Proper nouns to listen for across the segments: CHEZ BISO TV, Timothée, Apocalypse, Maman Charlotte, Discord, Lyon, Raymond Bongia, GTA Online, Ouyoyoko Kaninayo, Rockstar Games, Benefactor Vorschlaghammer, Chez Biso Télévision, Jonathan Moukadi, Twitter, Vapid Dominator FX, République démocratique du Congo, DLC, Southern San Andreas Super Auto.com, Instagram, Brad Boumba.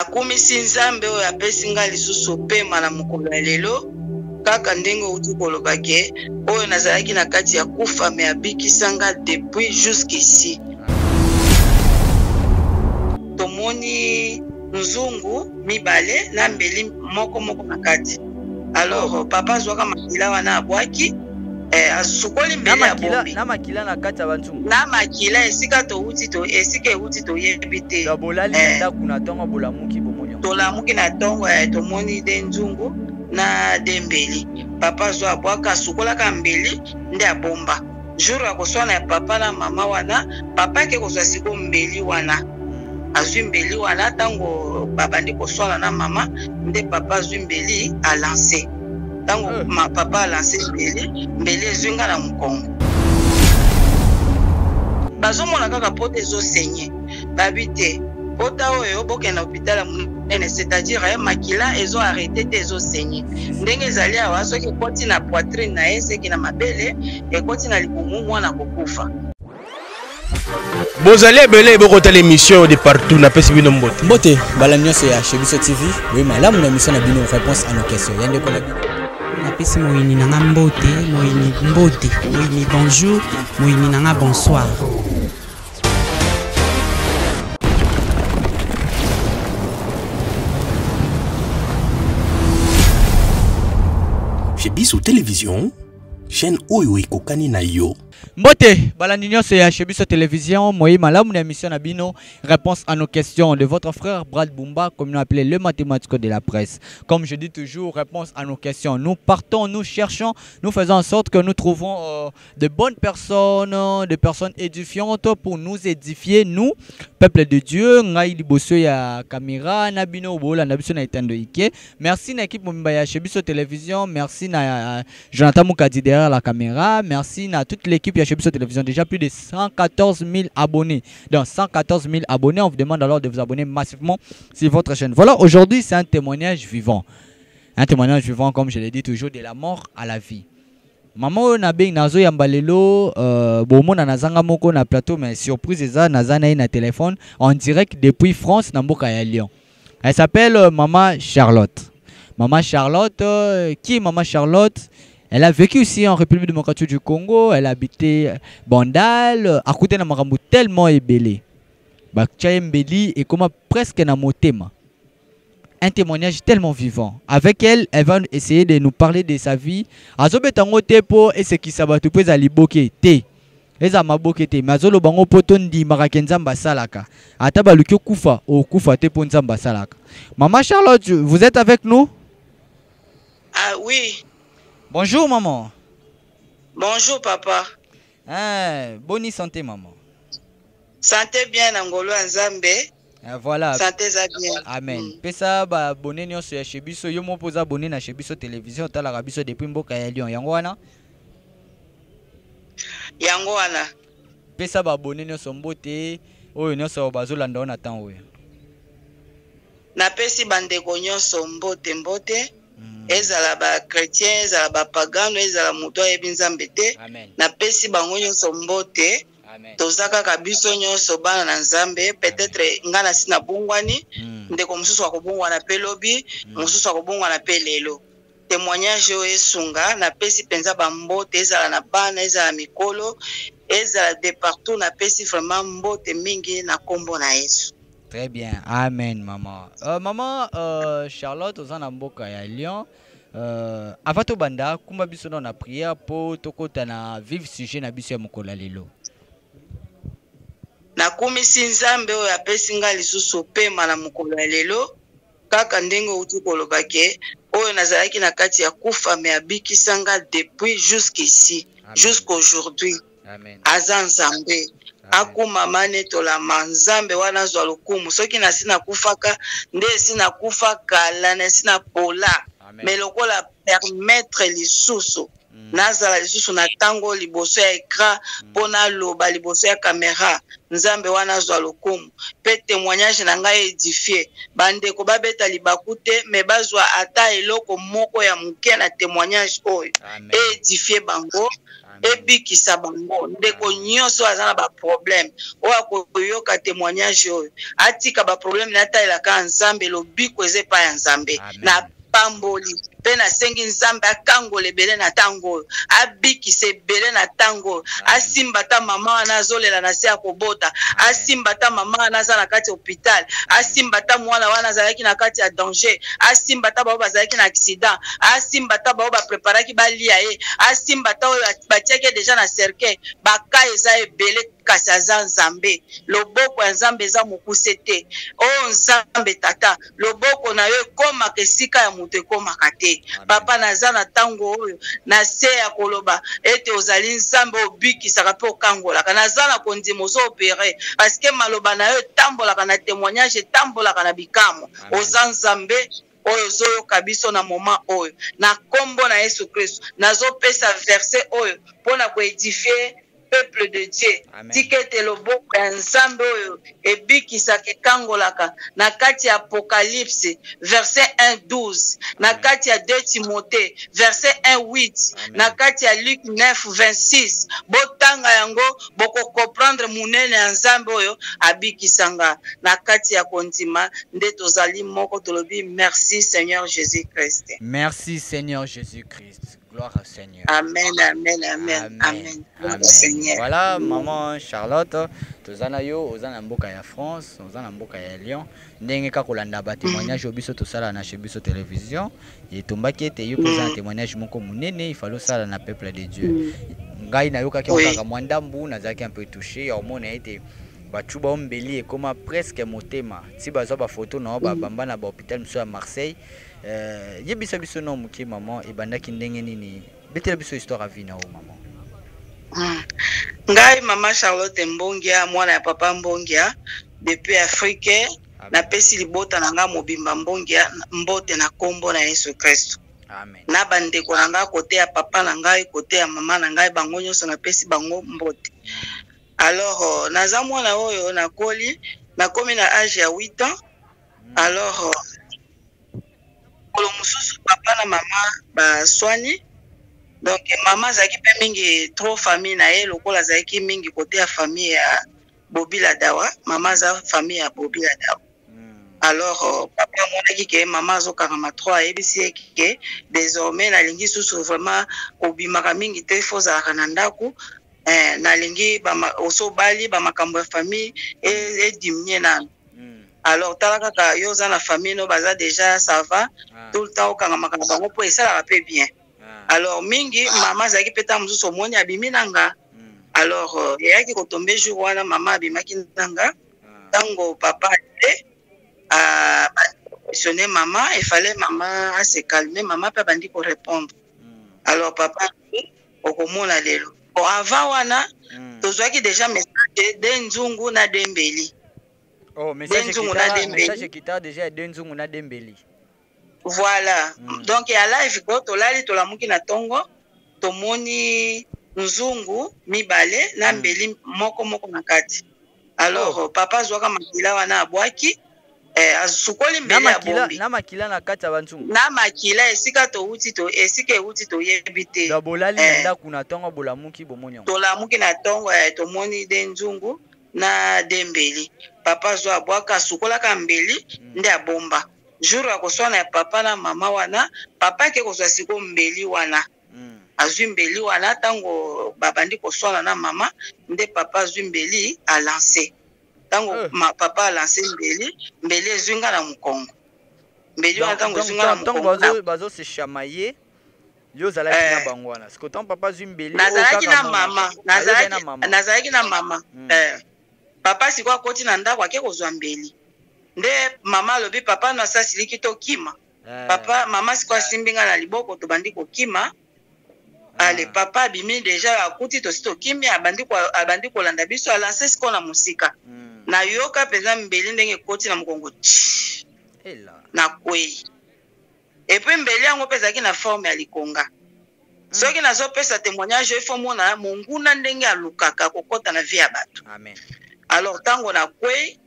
Akomisi nzambe oyo apesinga lisusu pema na mukolo lelo kaka ndenge utukolobake oyo nazalaki na kati ya kufa me abikisanga depuis jusqu'ici. Tomoni nzungu mibale na mbeli moko na kati. Alors papa zwaka makila wana abwaki asukoli mbele ya bombi. Na makila na kati abanzungu. Na makila esika to uti to esika uti to yebite. Ya bolali nda kuna tongo bolamuki bomonyo. Tolamuki na tongo tomoni de nzungu na dembeli. Papa zwa abwaka sukola ka mbeli nda bomba. Jour akoswa na papa na mama wana, papa ke kozwa siko mbeli wana. Azumbeli wana tango baba ndeko sola na mama nde papa Zumbeli a lancé. Tango ma papa a lancé Mbeli zunga na mkongo. Bazomo na kaka pote zo senye. Babite, pota oyo boke na hôpital munene, c'est-à-dire makila ezo arrêté te zo senye. Ndenge zali awa soki koti na poitrine na ese ki na mabele, e koti na libumu mwana kokufa. Vous allez belle et l'émission de partout na pesibino mbote. Mbote, balamion c'est à Chez Biso TV. Oui, mais là mon émission a bino réponse à nos questions. Y'a des collègues. Na pesi moini nanga mbote, moini bonjour, moini nanga bonsoir. Chez Biso Télévision, chaîne Ouyoyoko Kaninayo. Mbote, Balanignon c'est Chez Biso Télévision, moi malam une émission à Bino, réponse à nos questions de votre frère Brad Boumba, comme nous appelons le mathématicien de la presse. Comme je dis toujours, réponse à nos questions. Nous partons, nous cherchons, nous faisons en sorte que nous trouvons de bonnes personnes, des personnes édifiantes pour nous édifier, nous, peuple de Dieu. Merci à l'équipe de Chez Biso Télévision, merci à Jonathan Moukadi derrière la caméra, merci à toute l'équipe. Chez Biso Télévision, déjà plus de 114 000 abonnés. Dans 114 000 abonnés, on vous demande alors de vous abonner massivement sur votre chaîne. Voilà, aujourd'hui, c'est un témoignage vivant. Un témoignage vivant, comme je l'ai dit toujours, de la mort à la vie. Maman Nabe Nazo Yambalelo, Bomo Nanazanga Moko na plateau, mais surprise, ça Nazana na téléphone en direct depuis France, Namboka ya Lyon. Elle s'appelle Maman Charlotte. Maman Charlotte, qui est Maman Charlotte? Elle a vécu ici en République démocratique du Congo, elle a habité Bandal, à côté de Marambo tellement ébélé. Bakchaembeli et comment presque Namotema. Un témoignage tellement vivant. Avec elle, elle va essayer de nous parler de sa vie. Azobetango tepo et ce qui s'abattu pèse à liboke te. Eza maboke te. Mazolo bango poton di marakenzamba salaka. Ataba lukyo kufa o kufa te ponzamba salaka. Maman Charlotte, vous êtes avec nous? Ah oui. Bonjour maman. Bonjour papa. Ah, bonne santé maman. Santé bien Angolo Nzambe. Voilà. Santé ça bien. Amen. Pesa ba abonné nyo sur Chez Biso, yo mo posa abonné na Chez Biso Télévision tala rabiso depuis mboka ya Lyon. Yango wana. Yango wana. Pesa ba abonné nyo so mbote, oyo nyo so bazolanda na temps oyo. Na pesi bande ko nyo so mbote. Ezala ba chrétien, ezala ba pagan, ezala muto ebinzambe te. Na pesi bango nyonso mbote. Tozaka kabiso nyonso bana na Nzambe, peut-être ngana sina bungwani, ndeko mususu akobungwana pe lobi, mususu akobungwana pe lelo. Témoignage oyo esunga, na pesi penza ba mbote ezala na bana, ezala mikolo, ezala de partout na pesi vraiment mbote mingi na kombo na Yesu. Très bien, amen maman. Maman Charlotte, aux Anamboka à Lyon, avant tout banda, comment biso na prière pour toko tana vivre sujet na biso mokola lelo. Na komisi nzambe oyo apesinga lisusu pema na mokola lelo, kaka ndenge utukolobake, oyo nazalaki na kati ya kufa me abikisanga depuis jusqu'ici, jusqu'aujourd'hui. Amen. Aza Nzambe. Aku mamane tola manzambe wana zwa lukumu. Soki na sina kufaka, nde sina kufaka, lana sina pola. Meloko la permettre li susu. Nazala li susu na tango liboso ya ekra, pona loba liboso ya kamera. Nzambe wana zwa lukumu. Pe témoignage nanga édifié. Bande ko babeta libakute, me bazwa ata eloko moko ya muke na témoignage oyo. Édifié bango. ebi ki sabango ndeko nyonso azana ba problème o akoyoka témoignage oyo atika ba problème na taila ka nzambe lobi kweze pa nzambe na pamboli pena sengi nzambe akango lebele na tango abi ki sebele na tango asimba ta mama anazolela na se akobota asimba ta mama anazala kati hôpital asimba ta mwana wana zalaki na kati ya danger asimba ta baba zalaki na accident asimba ta baba prepara ki balia e asimba ta batiake déjà na cercle baka eza ebele kasaza nzambe loboko ya nzambe eza mokusete o nzambe tata loboko na yo koma kesika ya mutu koma kate papa nazana tango oyo na se ya koloba ete ozali nzambe obikisa ka po kangola kana zana kondimo so opéré parce que maloba na yo tambola kana témoignage tambola kana bikamo ozanzambe oyo zoyo kabiso na moment oyo na kombo na Yesu Kristo nazo pesa verset oyo pona ko édifier peuple de Dieu tikete loboko ya nzambe oyo ebikisa ke kangolaka na kati ya Apocalypse verset 1:12 na kati ya 2 Timothée verset 1:8 na kati ya Luc 9:26 botanga yango boko comprendre munene ya nzambe oyo abikisanga na kati ya kontima nde tozali moko tolobi merci Seigneur Jésus-Christ. Merci Seigneur Jésus-Christ. Gloire au Seigneur. Amen, amen, amen, amen. Gloire au Seigneur. Voilà, maman Charlotte, tozana yo, ozana mboka ya France, ozana mboka ya Lyon. Ndenge ka kolanda ba témoignage obiso tosala na Chez Biso Télévision, yetombaki ete yo kozana témoignage moko munene, il fallait sala na peuple de Dieu. Ngai na yo ka kaka mwandambu, nazaki un peu touché, hormone a été bachuba ombeli ekoma presque motema. Si bazo ba photo na ba bamba na ba hôpital mso ya Marseille. Yebisa biso no muki maman ebanda kindenge nini betela biso histoire a vina o maman ngai maman Charlotte Mbongia mwana ya papa Mbongia depuis Afrique na pesi libota nanga mobimba Mbongia mbote na kombo na Yesu Kristo. Amen. Na bande ko nanga kote ya papa nanga kote ya mama nanga bango nyoso na pesi bango mbote. Alors naza mwana oyo na koli na komi na age ya 8 ans. Alors papa na mama ba soigné donc maman zaki pe mingi trop famille na ye lokola zaki mingi côté ya famille ya Bobila Dawa maman za famille ya Bobila Dawa. Alors papa monaki ke maman zo 43 ebisi ke désormais na lingi susu vraiment kobimaka mingi te foza kana ndaku na lingi ba oso bali ba makambo ya famille e dimnye na. Alors, talaka yo za na famille no baza déjà ça va tout le temps okanga makamba ngo po esala rapé bien. Alors mingi maman zaki peta muzu so moni abimi nanga. Alors yaki ko tomber jour wana maman abimaki nanga tango papa te a questionner maman il fallait maman à se calmer maman pa bandi ko répondre. Alors papa okomona lelo. Ko avant wana tozwaki déjà message de nzungu na dembeli. Oh, message qui t'a déjà Dembeli. Voilà. Donc, il y a live, il y a mouki na tongo, tomoni nzungu, mi balé, nambeli, moko moko nakati. Alors, papa zouaka makila wana abwaki, azukoli mbeli abombi. Na makila nakati abanzungu. Na makila, esika to uti to, esike uti to yebite. Da bolali nda kuna tongo, bola mouki bomonyong. Tola mouki na tongo, tomoni denzungu, na dembeli. Papa zo abwaka sukola kambeli nde abomba jour akoswana ya papa na mama wana papa ke kozwa siko mbeli wana azwi mbeli wana tango babandi koswana na mama nde papa azwi mbeli a lancer tango papa a lancer mbeli ezinga na mukongo mbeli wana tango ezinga na mukongo tango bazo se chamailler yo zala kina bangwana siko tango papa azwi mbeli nazala kina mama papa si quoi continue nda kwa ke kozwa mbeli nde mama lobi papa na sasili kitokima papa mama si kwa simbinga na liboko to bandi kokima ale papa bimi déjà akuti to sitokimi abandi ko landa biso a lancer ce qu'on a musika na yoka peza mbeli ndenge koti na mukongo ela na kwei et puis mbeli yango peza ki na forme ya likonga so ki na zo pesa témoignage il faut mona monguna ndenge alukaka kokota na vie ya bato. Amen. Alors tango na kwe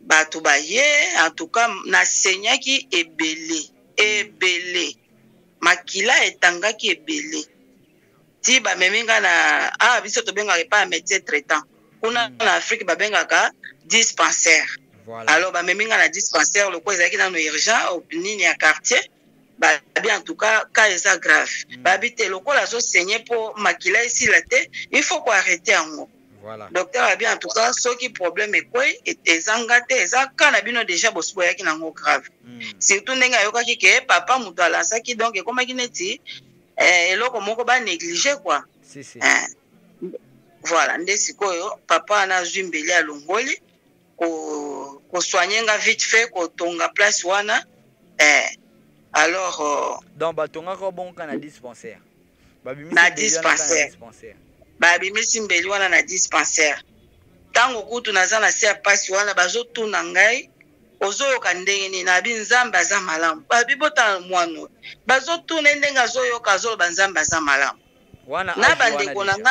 bato baye en tout cas na senyaki ebele makila etangaki ebele ti ba meminga na ah biso to benga pas un médecin traitant. Kuna en Afrique ba benga ka dispensaire. Voilà. Alors ba meminga na dispensaire le ko ezaki na no urgent au nini ya quartier. Bah bien en tout cas cas est grave. Bah bité le ko la zo saigner pour makila ici la té, il faut qu'on arrête en haut. Voilà. Docteur a bien en tout cas ce qui problème est quoi était zangaté ça kana bino déjà bosso ya kinango grave. Surtout ndenga yoka ki ke papa muto ala ça qui donc comme kineti et loko moko ba négliger quoi. Si si. Voilà, ndesikoyo papa na zumbeli a longoli ko ko soigner nga vite fait ko tonga place wana alors donc ba tonga ko bon kana dispensaire. Ba bimi dispensaire. Babimi simbeli wana na dispensaire tango kutu naza na se passe wana bazo tuna ngai ozo kandeni na binzamba za malamu babibota mwana bazo tuna ndenga zo yokazo banzamba za malamu wana na bande konanga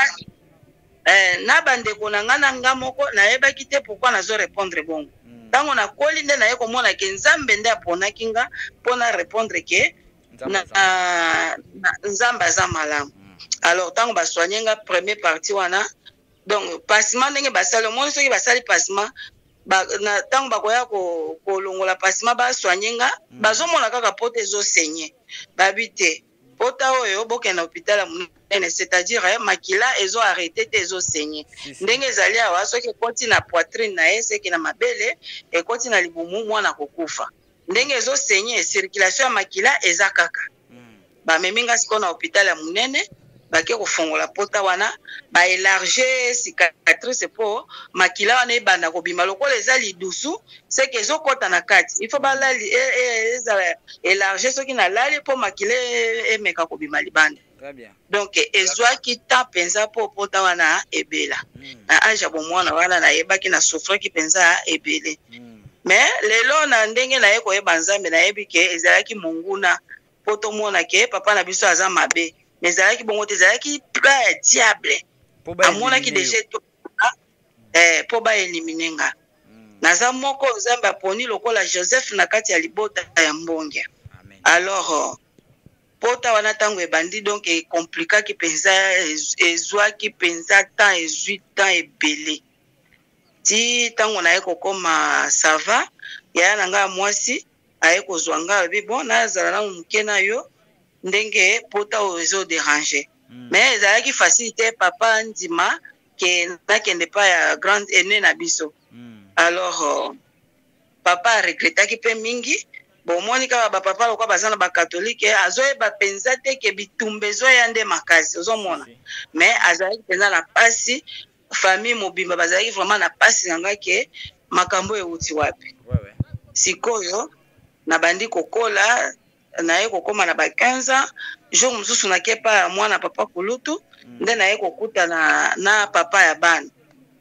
na bande konanga na ngamoko na yeba kite pourquoi nazo répondre bongo tango na koli nde na yeko mona ke nzambe nde apona kinga pona répondre ke nzamba za malamu. Alors tant que soigner la première partie wana donc passement ndenge basale mon soki basali passement na tant ba koya ko kolongola passement ba soigner nga bazomona kaka pote zo saigner babité pota oyo boke na hôpital monene c'est-à-dire makila ezo arrêter tes zo saigner ndenge zali awa soki poti na poitrine na ese ki na mabele e koti na libumu mwana kokufa ndenge zo saigner circulation makila eza kaka ba meminga sikona hôpital ya monene bake kofongola pota wana ba élargir cicatrice po makila wana ebanda kobima lokola eza lidusu c'est que ezokota na kati il faut ba lali élargir soki na lali po makila emeka kobima libanda. Très bien. Donc ezwaki ta penza po pota wana ebela na anja bomwana wana na yebaki na souffrir ki penza ebele mais lelo na ndenge na yeko ebanzambe na yebike ezalaki monguna poto mona ke papa na biso aza mabe mais zalaki bongo te zalaki diable amona ki deje to po ba éliminer nga naza moko nzamba poni lokola Joseph na kati ya libota ya mbongia. Alors pota wana tango ebandi donc e compliqué ki penza ezwa ki penza tant 18 ans ebele ti tango na yeko koma sava ya nanga mwasi ayeko zwanga bi bon na zala na mukena yo ndenge pota ozo déranger mais ça qui facilite papa ndima que na kende pa ya grande aînée na biso. Alors papa regretta ki pe mingi bon monika ba papa lokwa bazana ba catholique azoye ba penza te ke bitumbezo ya nde makasi ozomona mais azali penza na pasi famille mobimba bazali vraiment na pasi nanga ke makambo euti wapi sikoyo na bandi kokola na ye kokoma na ba 15 ans jour mususu na kepa mwana papa kulutu nde na ye kokuta na papa ya bana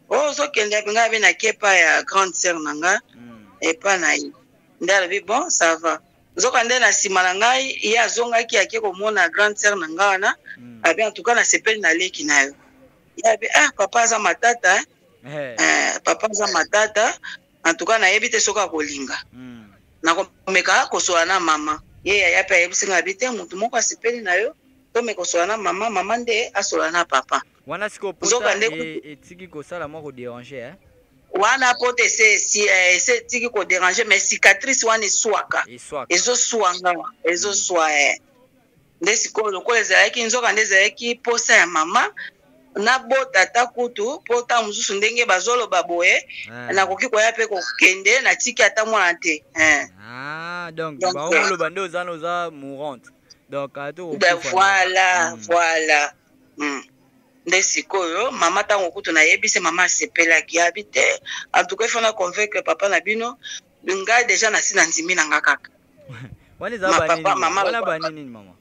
ozo kende nga be na kepa ya grande sœur nanga epa na ye ndalo bi bon ça va zoka nde na sima na ngai ye azongaki ake komona grande sœur nanga wana abi en tout cas na sepeli na leki na yo yabi ah papa aza matata papa aza matata en tout cas na yebi te soka kolinga na komeka kosola na mama ye ya pa ebisinga bite mutu moko asepeli na yo to me kosola na mama mama nde asola na papa wana siko pota et tiki ko sala moko déranger wana pote c'est tiki ko déranger mais cicatrice wana eswaka ezo swanga ezo swa ndesiko lokole zaki nzoka ndezaki posa ya mama na bota takutu pota mususu ndenge bazolo baboye na kokiko ya pe kokende na tiki ata mwana te donc ba omolo bando zano za mourante donc ato ben voilà voilà ndesikoyo mama tango kutu na yebise mama sepela ki habite en tout cas il faut na convaincre papa na bino nga déjà na sina ndimi na ngakaka wale za ba nini wala ba nini mama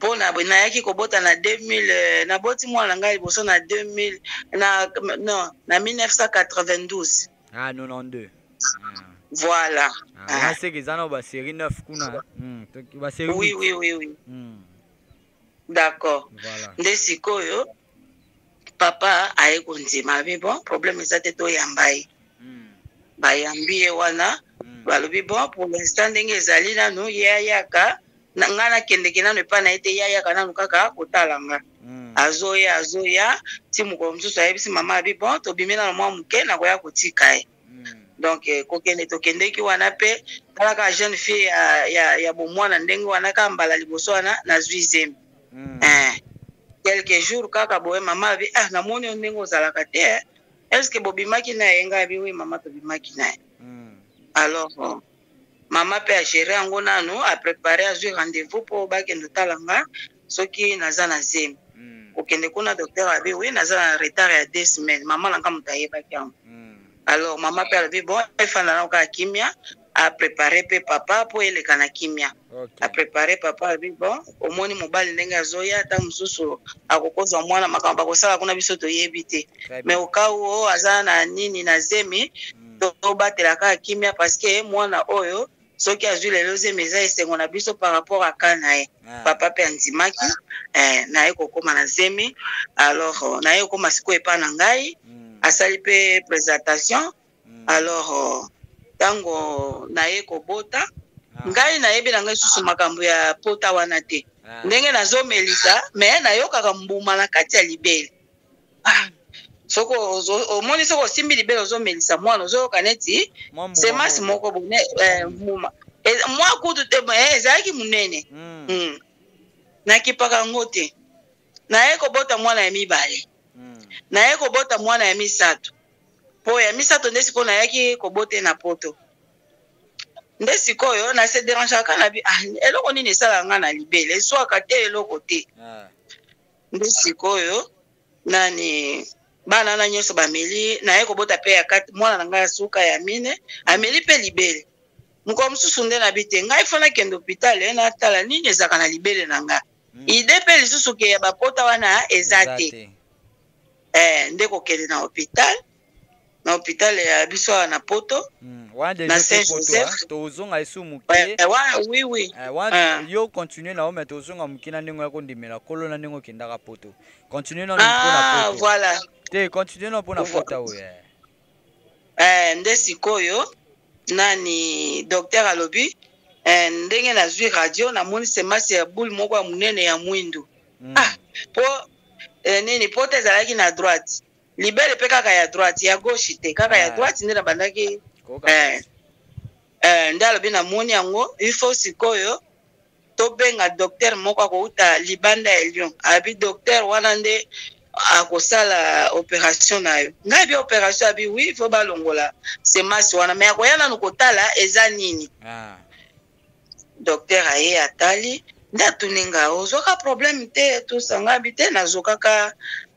pona bina yaki kobota na 2000 na boti mwana ngai boso na 2000 na non na 1992 92 voilà ah c'est que ça non ba série 9 kuna ba série oui d'accord ndesikoyo papa ayeko ndima be bon problème ça te to yambai ba yambie wana balobi bon pour l'instant ndenge ezali na no yayaka nangana kende kena ne pa na ete ya ya kana nukaka kotalanga azoya azoya ti mukomzu so yebisi mama abi bon to bimena mwa muke na koya kotika e donc kokende to kende ki wana pe kala ka jeune fille ya bomwana ndenge wana ka mbala liboso na zuizem quelques jours kaka boye mama abi ah na moni ndenge ozalaka te est-ce que bobimaki na yenga abi oui mama to bimaki na alors maman peut gérer un gros nano à préparer un rendez-vous pour bac et talanga ce qui n'a pas nazem aucun des connus docteur avait oui n'a pas retard à 2 semaines maman l'a comme taillé bac alors maman peut avait bon elle fait la langue à kimia à préparer papa pour elle cana kimia à préparer papa avait bon au moins mon bal n'enga zoya tant mususu à cause de moi la macamba comme ça la qu'on a vu surtout y éviter mais au cas où azana nini nazemi donc battre la cana kimia parce que moi na oyo ce qui a joué les losés messages c'est qu'on a biso par rapport à Kanae papa pendimaki nae koko manazemi alors nae koko masiko epanangai asali pe présentation alors tango nae kobota ngai nae bilanga susu makambo ya pota wanate ndenge nazomelisa mais nayo kaka mbuma na kati ya libeli soko au moins soko simbi libelo zo melisa mwana ozo kaneti c'est mas moko bone muma moi kutu te ezaki munene na kipaka ngote na eko bota mwana ya mibale na eko bota mwana ya misato po ya misato ndesi ko na yaki ko bote na poto ndesi ko yo na se déranger kana bi eloko nini sala ngana libele so ka te eloko te ndesi ko yo nani bana na nyoso bameli na yeko bota pe ya kati mwana na nga suka ya mine ameli pe libele mko msusu nde na bite ngai fona kendo hospitali na tala nini ezaka na libele na nga ide pe lisusu ke ya bapota wana ezate ndeko kende na hospitali ya biso na poto na Saint-Joseph tozonga isu muke oui oui yo continue na home tozonga mukina ningo yakondimela kolo na ningo kendaka poto continue na na poto voilà. Te continue na pona pota oya. Ndesikoyo nani docteur alobi ndenge na zui radio na moni semasi ya boule moko ya munene ya mwindu. Po nini pote zalaki na droite. Libele pe kaka ya droite ya gauche te kaka ya droite ndena bandaki ndalo bina moni yango il faut sikoyo tobenga docteur moko akouta libanda ya Lyon. Abi docteur wanande akosala opération na yo ngai bi opération abi oui fo balongola c'est masse wana mais akoyana nokotala eza nini docteur aye atali ndatu ninga ozoka problème te tout ça ngabi te nazokaka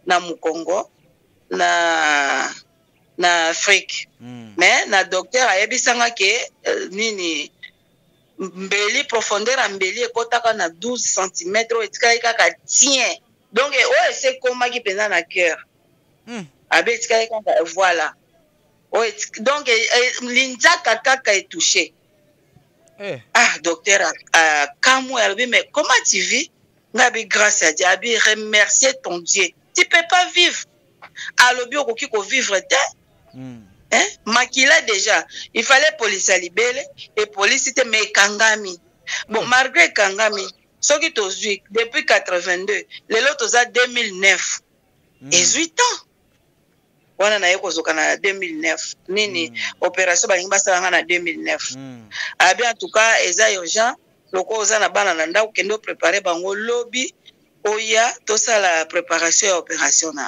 na mukongo na Afrique mais na docteur aye bisanga ke nini mbeli profondeur ambeli ekotaka na 12 cm etikali kaka tien. Donc, c'est comme qui pèse dans le cœur. Voilà. Donc, l'Indiaka Kaka est touché. Ah, docteur, mais comment tu vis? Grâce à Dieu, remercier ton Dieu. Tu ne peux pas vivre. Alors, tu peux vivre. Hein? Makila déjà. Il fallait police à libérer et police était mes Kangami. Bon, malgré Kangami. Ce qui est aujourd'hui, depuis 82, les lotos à 2009. 18 ans. On a eu 2009. Nini, opération, en 2009. En tout cas, les gens, le causa n'a pas l'anda ou qu'elle préparé par le lobby, oya, tout ça la préparation opérationnelle.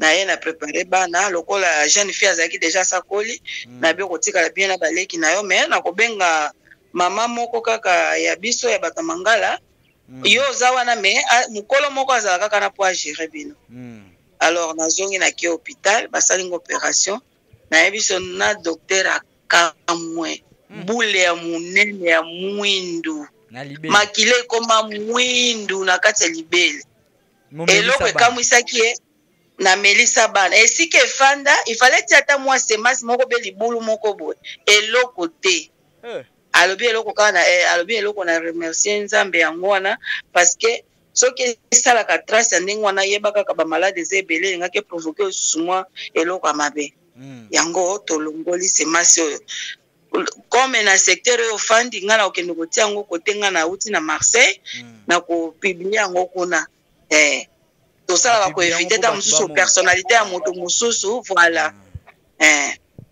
Naye na préparé bana lokola jeune fille azaki déjà sa colis, na bien kotika bien la balé ki nayo mais na ko benga mama moko kaka ya biso ya batamangala yo zawana me mukolo moko azala kaka na po gérer bino alors nazongi na ki hôpital basali opération na biso na docteur akamwe boule ya munene ya mwindu makile koma mwindu na kati libele eloko ekamwisaki na melisa bana esike fanda ifale ti ata mwa semasi moko be libulu moko boye eloko te alobi eloko kana alobi eloko na remercier nzambe yango wana parce que soki esalaka trace ndenge wana yebaka ka ba malades ebele ngake provoquer susumwa eloko amabe yango tolongoli semasi oyo comme na secteur au fandi ngala okenokoti yango kote ngana uti na Marseille na ko publier yango kuna to sala ko éviter ta mususu personnalité ya moto mususu voilà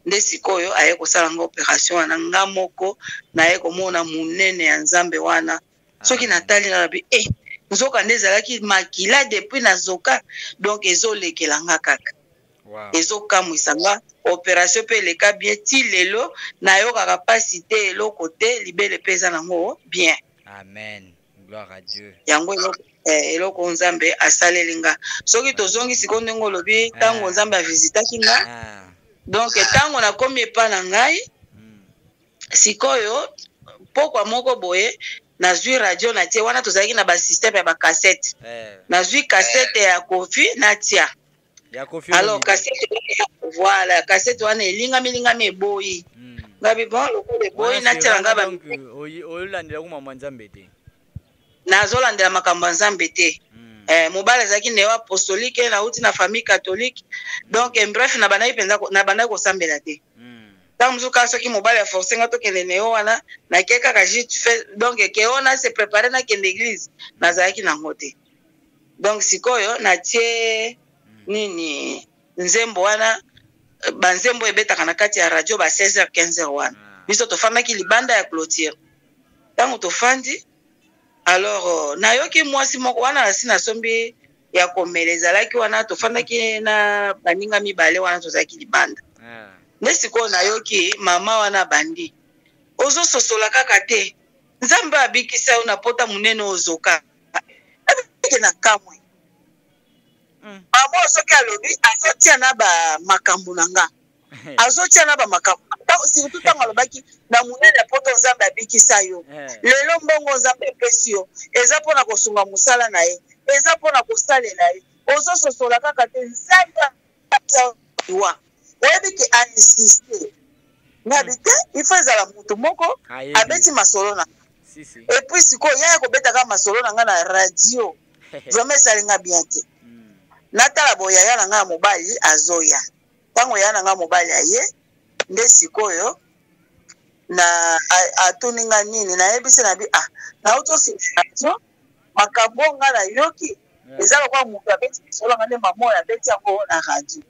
ndesikoyo aye ko sala ngo opération na ngamoko na aye ko mona munene ya nzambe wana soki natali na bi nzoka ndezalaki makila depuis na zoka donc ezolekelanga kaka ezoka mwisanga opération pe le ka bien ti lelo na yo ka capacité le côté libele pesa nango bien amen gloire à Dieu yango eloko nzambe asalelinga soki tozongi sikonde ngolobi tango nzambe avizitaki nga donc tango na komi pa na ngai sikoyo pokwa moko boye nazui radio na tie wana tozalaki na ba système ya ba cassette nazui cassette ya Kofi na tia alors cassette voilà cassette wana elinga meboyi ngabi bon lokole boyi na tia ngaba oyolandela ku mama nzambe te nazolandela makambo nzambe te mobala ezalaki na yo apostolique na uti na famille catholique donc en bref na bana ipenza na bana ko sambela te Tamzuka soki mobali a forcé ngato kende neo wana na keka ka juste fait donc ke ona se préparer na kende église nazaki na ngote donc sikoyo na tie nini nzembo wana banzembo ebetaka na kati ya radio ba 16h 15h wana biso to fama ki libanda ya clôture tango to fandi alors na yoki mwasi moko wana sina sombi ya komeleza laki wana to fanda ki na baninga mibale wana tozaki libanda nesiko na yoki mama wana bandi ozo sosola kaka te nzambe abikisa unapota munene ozoka na kamwe mama soki alobi azotia na ba makambo nanga azotia na ba makambo surtout tango alobaki na munene apoto nzambe abikisa yo lelo mbongo nzambe epesi yo eza pona kosunga musala na ye eza pona kosalela ye ozo sosola kaka te nzambe wa Webiki insiste. Nabite, il faut la mutu moko, abeti masolo na. Et puis siko ya ko betaka masolo na na radio. Vraiment ça linga bien te. Natala boya ya nga mobali azoya. Tango ya nga mobali aye, nde sikoyo na atuninga nini na ebisi na bi ah, na auto situation makabonga na yoki. Ezalo kwa mutu abeti masolo na mamoya abeti yako na radio.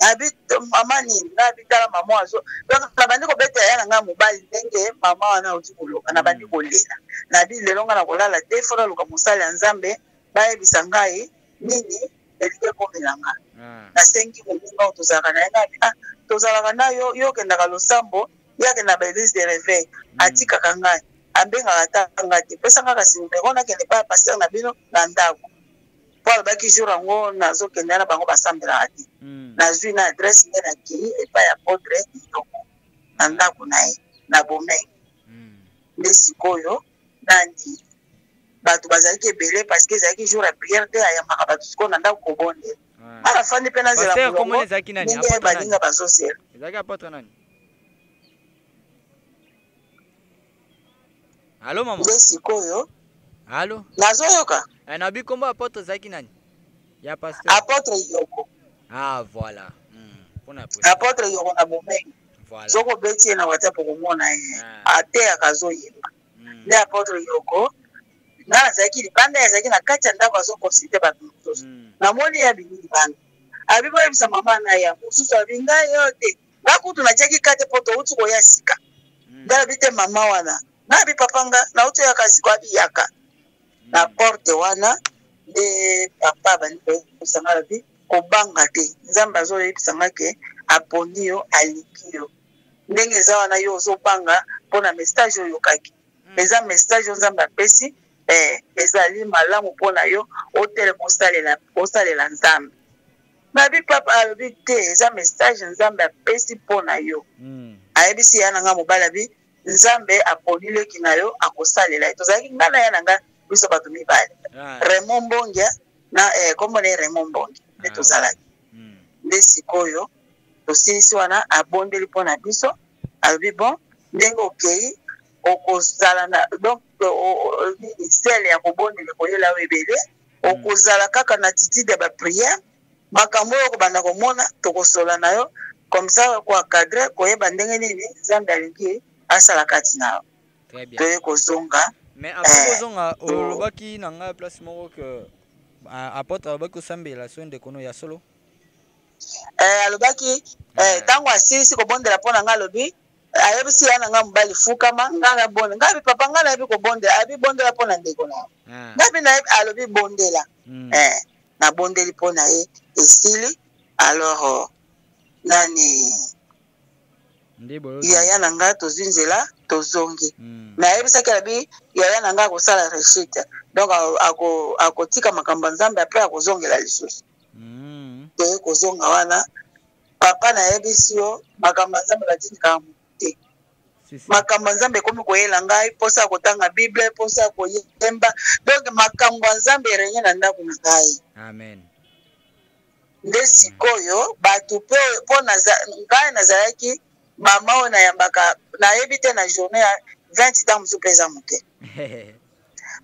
Habit maman ni na bitala maman azo donc na bandi ko beta ya nga mobali ndenge mama wana utikoloka na bandi kolela na bi lelonga na kolala te fora luka musali ya nzambe baye bisangai nini elike ko melanga na sengi ko ngo tozaka na na tozalaka na yo yo ke ndaka losambo yake na belise de réveil atika kanga ambenga katanga te pesa nga kasimbe ona ke ne pa passer na bino na ndako voilà ba ki jura ngo na zo ke na bango basambela ati na zui na adresse ne na ki e pa ya portrait to anda kunai na bomeng nesikoyo nandi batu bazali ke belé parce que zaki jura prière te ya makabatu ko nanda ko bonde mara fandi pena zela ko komo zaki nani apo baninga basosel zaki apo nani allo mama nesikoyo allo nazoyoka Nabi Kombo apôtre Zaki nani? Ya pasteur. Apôtre Yoko. Ah voilà. Apôtre Yoko na bomeng. Voilà. Soko beti na wata poko mona ate akazo yeba. Ne apôtre Yoko na Zaki libanda ya Zaki na kacha ndako azoko site ba tutos. Na moni ya bini bana. Abibo ebisa mama na ya kususu abinga yote. Bakutu na cheki kate poto utu ko yasika. Ndala bite mama wana. Na bi papanga na utu yakasi kwa bi yaka. La porte wana de papa bani kusanga bi kobanga te nzamba zo yipsanga ke aponio alikio ndenge za wana yo zo banga pona message yo kaki eza message nzamba pesi ezali malamu pona yo hotel kosalela nzamba babi papa albi te eza message nzamba pesi pona yo ayebisi yana nga mobala bi nzambe aponile kinayo akosalela tozaki ngana yana nga biso bato mibale Raymond Bongia na kombo ne Raymond Bongia neto zalaki ndesi koyo tosilisi wana abondeli pona biso albi bon ndenge okei okozala na donc sele ya kobondela koyela webele okozala kaka na attitude ya ba prière makambo yo kobanda komona tokosola na yo Comme ça, on cadre, on est bandé, à Salakatina. Très bien. Mais après, on a qui n'a pas place Maroc à Porto Sambi, la soin de Kono Yasolo. Alobaki, tant que si c'est bon de la pona lobby, à Ebsi Anangam Bali Fukama, Nana Bon, Gabi Papa, Nabi Bonde, Abi Bonde la pona de Gona. Nabi Nabi Alobi Bondela. Na Bonde Lipona et Sili, alors Nani. Yaya Nanga to Zinzela, to Zongi. Mais Ebsa Kabi, Yaya Nanga au Sala Rechit. Donc à côté comme Kambanzamba, après à Zongi la licence. Papa na ebisio makambanzambe batika mute makambanzambe komi koyela ngai posa kotanga bible posa koyemba donc makambanzambe renye na ndako na ngai amen ndesi koyo batu pe pona ngai nazalaki mama ona yambaka na ebite na journée 20 ans musu pesa mute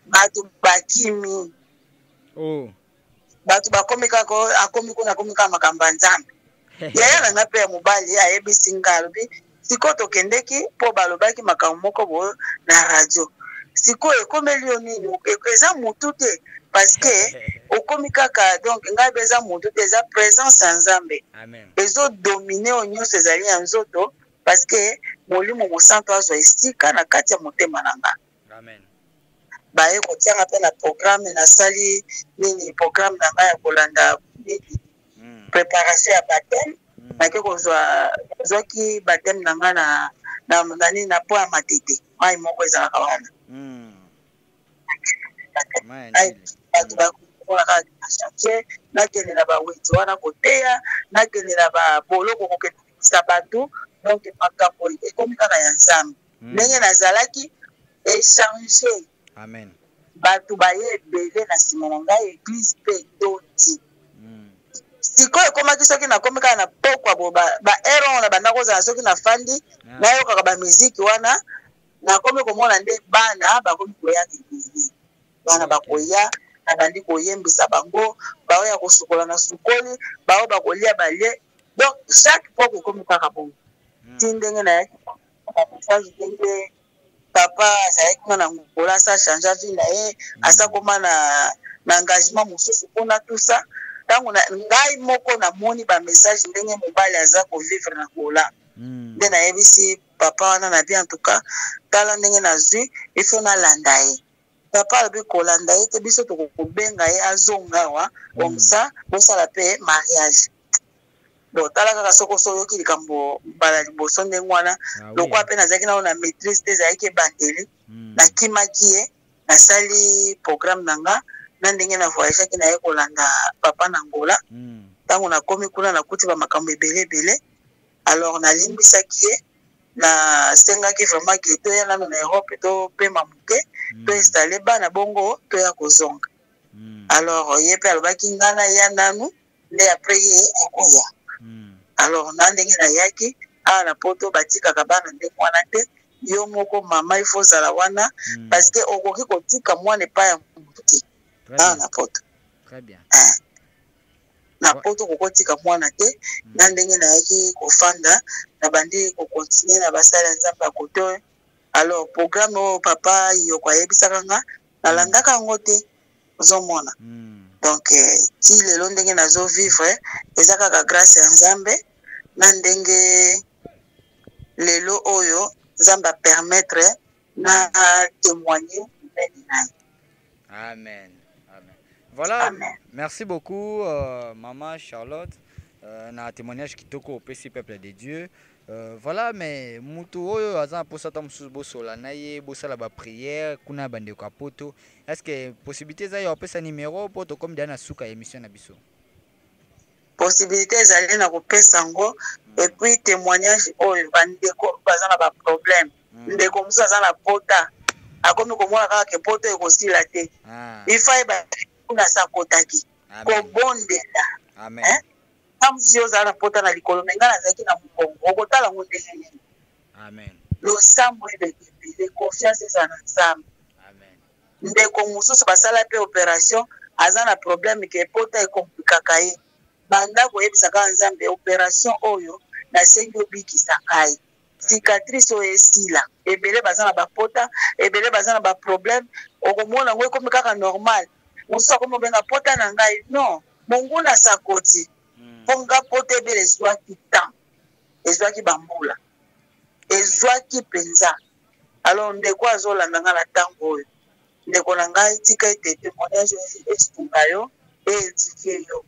batu bakimi oh batu bakomika ko akomiko na komika makambanzambe yaya na pe mobali ya ebisingalubi siko tokendeki po balobaki makamoko bo na radio siko ekomeli onini eza mutu te parce que okomika ka donc ngabe eza mutu te eza présence nzambe ezo dominer onyo sezali ya nzoto parce que molimo mosanto azo estika na kati ya motema nanga amen baye kotianga pe na programme na sali nini programme nanga ya kolanda préparation à baptême parce que on soit qui baptême nangana na nani na po amatete mai moko ezala kawana ai ba ko la chaque na kene na ba wetu wana kotea na kene na ba boloko ko ketisa batu donc makako e comme kaka ya nzambe nenge nazalaki e changer amen batu ba ye bele na simonanga église pe doti si quoi comme qui soki na comme kana pokwa bo ba erreur na banda koza soki na fandi na yo kaka ba musique wana na comme ko mona nde bana ba ko koya kibili bana ba koya abandi koyembisa bango ba oya ko sukola na sukoli ba o ba kolia balie donc chaque fois ko comme kaka bon tindenge na yake ça je papa ça yake na ngola ça changer vie na ye asa koma na engagement mususu pona tout ça tango na ngai moko na moni ba message ndenge mobali aza ko vivre na kola nde na ebisi papa wana na bien en tout cas tala ndenge na zui ifo na landa ye papa abi kolanda ye te biso to ko benga ye azonga wa comme ça bosala pe mariage bon tala kaka soko soyoki likambo bala liboso ndenge wana loko ape nazaki na ona maîtrise te zaki bandeli na kimaki ye na sali programme nanga ndenge na voyage ki na ye kolanda papa na ngola tango na komi kuna na kuti ba makambo ebele alors na limbisaki ye na sengaki vraiment ki to ya na Europe to pe mamuke to installer bana bongo to ya kozonga alors ye pe alobaki ngana ya nanu nde après ye akoya alors na ndenge na yaki ana poto batikaka bana nde mwana te yo moko mama ifo zala wana parce que okoki kotika mwana pa ya mutu na poto. Très bien. Na poto ko kotika mwana te na ndenge na yaki ko fanda na bandi ko continuer na basala nzamba koto. Alors programme o papa yo kwa yebisaka nga nalangaka ngote ozomona. Donc ti lelo ndenge nazo vivre ezaka ka grâce ya Nzambe na ndenge lelo oyo Nzamba permettre na témoigner na. Amen. Voilà, merci beaucoup, Maman Charlotte. Na témoignage qui toko au petit peuple de Dieu. Voilà, mais muto azan pour ça tam subosola naie bosala ba prière kuna bande kapoto. Est-ce que possibilité za yo pesa numéro poto comme dana suka émission na biso? Possibilité za na ko pesa ngo et puis témoignage o bande ko bazana ba problème. Ndé comme ça za na pota. Akomi ko mona kaka ke poto e ko sila te. Ifai ba kuna sakotaki ko bondela amen amzio za rapota na likolo ngana za kina mukongo okotala ngondele amen lo sambo de le confiance za ensemble amen nde ko mususu basala pe opération azana problème ke pota e komplikaka ye banda ko ebisa ka nzambe opération oyo cicatrice au esila et belé bazana ba pota et belé bazana ba problème okomona ngwe comme kaka normal usa comme benga pota na ngai non monguna sakoti ponga pote belé soit qui temps ezwa ki bambula ezwa ki penza alors ndeko azola nanga la tango ndeko na ngai tika itete mona je estungayo et dikeyo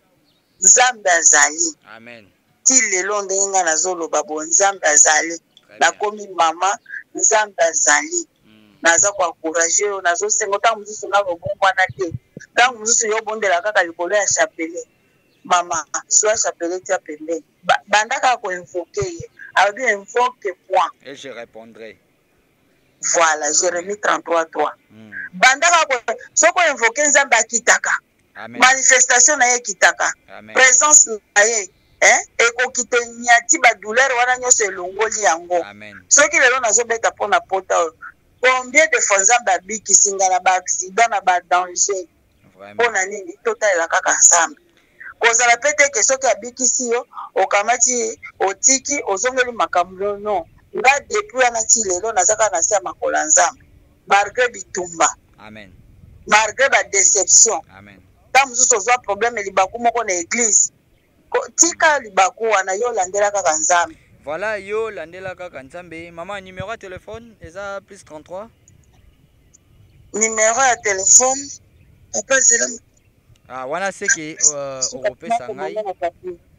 zamba zali amen ti lelo ndenga na zolo babonza bazali. La commune maman, nous avons zali. Nous avons encouragé, nous avons quand nous sommes au bon point quand nous sommes au bon de la carte, nous à chapeler. Maman, soit chapeler, tu as payé. Bandaka a invoqué, a dit invoqué point. Et je répondrai. Voilà, Jérémie 33:3. Bandaka a soit qu'on invoque un zamba kitaka. Manifestation na kitaka. Présence na et qui te n'y a pas de douleur, on a ce longo liango. Ceux qui l'ont azobé tapon à porte, combien de fois Zambabi qui singa la baxi, dans la bas danger, on a ni total la caca ensemble. Cause à la pète que ceux qui habitent ici, au Kamati, au Tiki, au Zongoli Macamlo, non. Là, depuis un atti, les lots n'azaka n'a sa macolanza. Malgré Bitumba. Amen. Malgré la déception. Amen. Quand nous sommes au problème, il y a beaucoup de l'église. Voilà, yo landela kaka nzambe. Maman, numéro de téléphone, eza plus 33. Numéro de téléphone, après c'est ah, wana seki Europe sangai.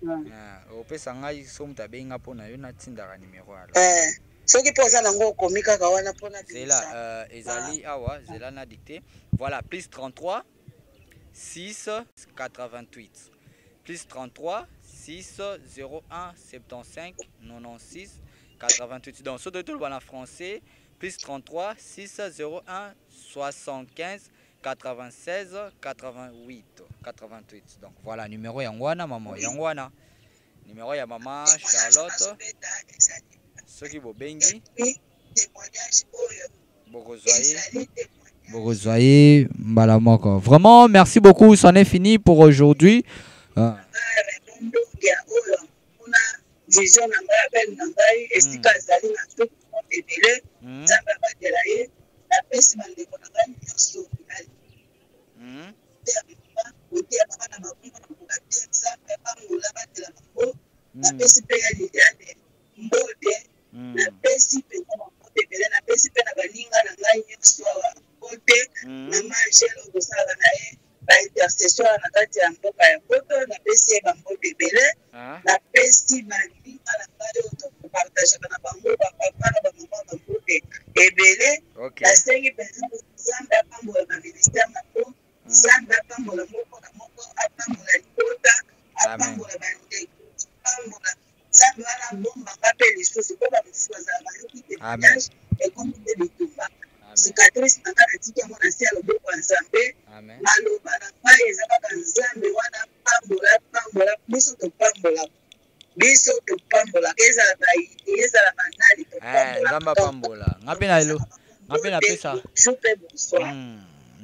Ah, Europe sangai somta benga pona yo na tindaka numéro ala. Eh, soki poza nango komika ka wana pona de. C'est là ezali awa, zela na dicté. Voilà, plus 33 6 88. Plus 33 6 01 75 96 88. Donc, ce de tout le monde en français. Plus 33 6 01 75 96 88. 88. Donc, voilà, numéro Yangwana, maman. Yangwana. Numéro ya maman Charlotte. Ceux qui vous bengi. Bogozoye. Mbalamoko. Vraiment, merci beaucoup. C'en est fini pour aujourd'hui. Ah. Amen.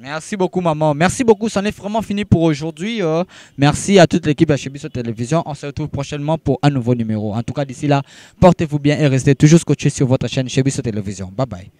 Merci beaucoup maman, merci beaucoup, c'en est vraiment fini pour aujourd'hui, merci à toute l'équipe à Chez Biso Télévision, on se retrouve prochainement pour un nouveau numéro, en tout cas d'ici là, portez-vous bien et restez toujours scotchés sur votre chaîne Chez Biso Télévision, bye bye.